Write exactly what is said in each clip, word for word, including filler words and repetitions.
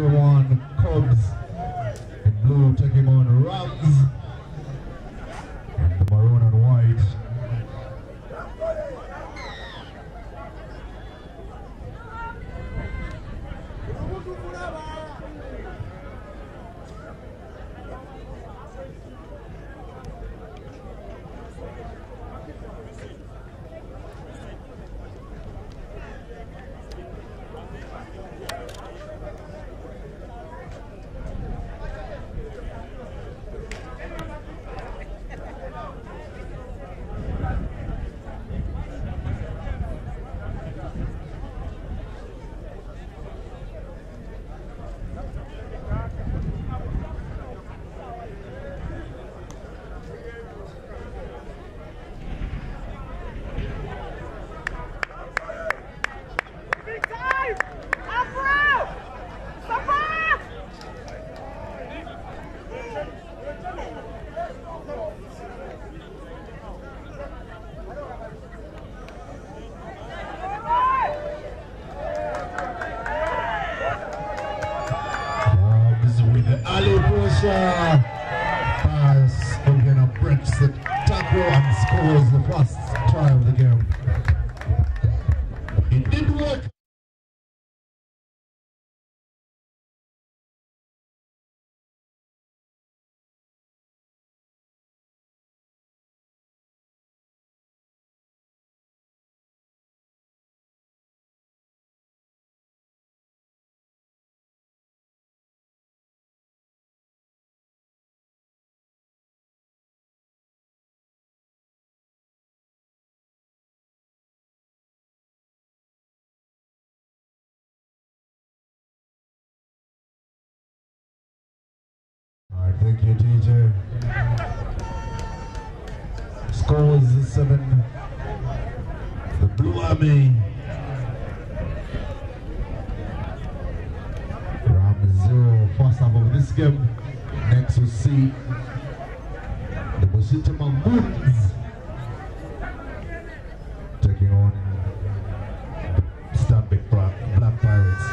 number one, Kobs. The blue taking on Rams. The maroon and white. Pass, Kobs breaks the tackle and scores the first try of the game. It did work. Thank you, T J. Score is seven. The Blue Army. Rams zero. First half of this game. Next we see the Bositama Moons taking on Stanbic Black Pirates.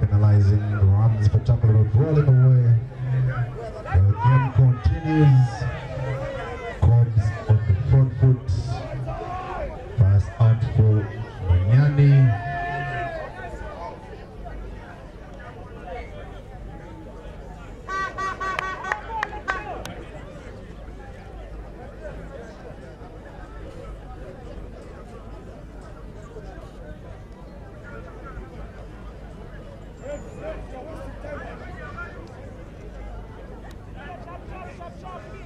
Penalizing Rams, but Tackler rolling away. The game continues. Kobs on the front foot. Pass out for Banyani. Stop, stop, stop, stop.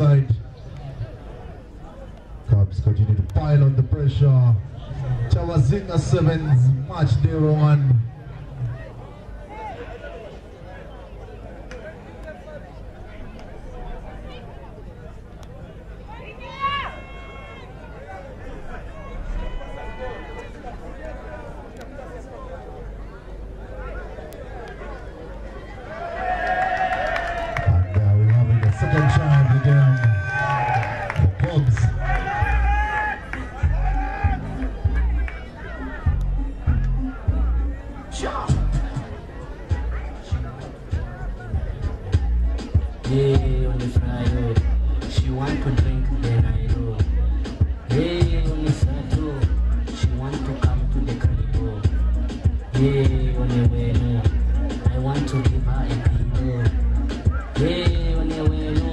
side. Cubs continue to pile on the pressure. Kyabazinga sevens, match day one. Hey, on the Friday, she want to drink, then I know. Hey, on the Saturday, she want to come to the carnival. Hey, on the Wednesday, I want to give her a pillow. Hey, on the Wednesday, I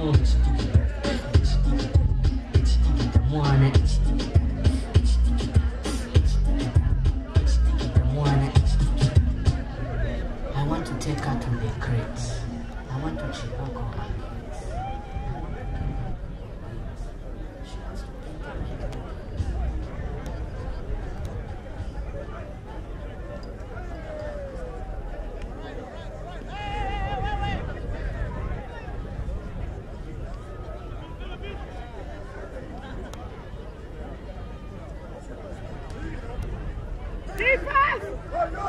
want to take her to the crates. I want to check out on my legs. She wants to take a look. Defense! Oh, no!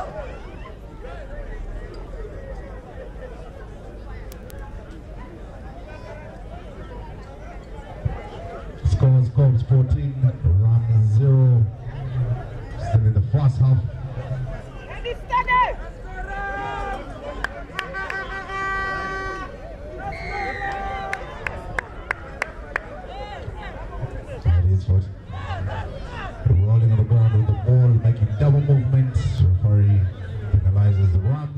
Kobs fourteen, Rams zero. Still in the first half. Rolling on the ground with the ball, making double movements. Referee penalizes the Rams.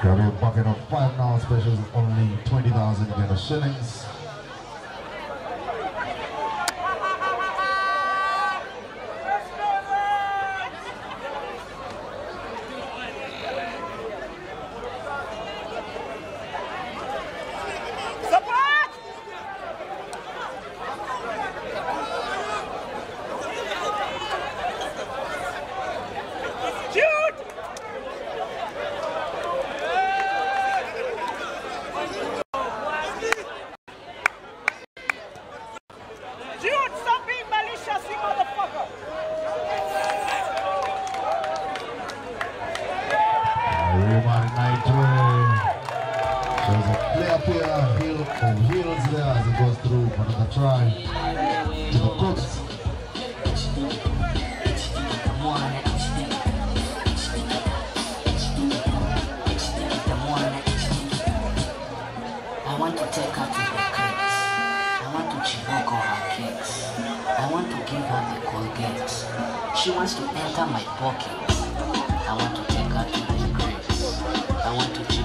Got a bucket of five now, specials only twenty thousand Ghana shillings. Try to the Kobs. I want to take her to the crates. I want to chiboko her kids. I want to give her the Colgate. She wants to enter my pocket. I want to take her to the crates. I want to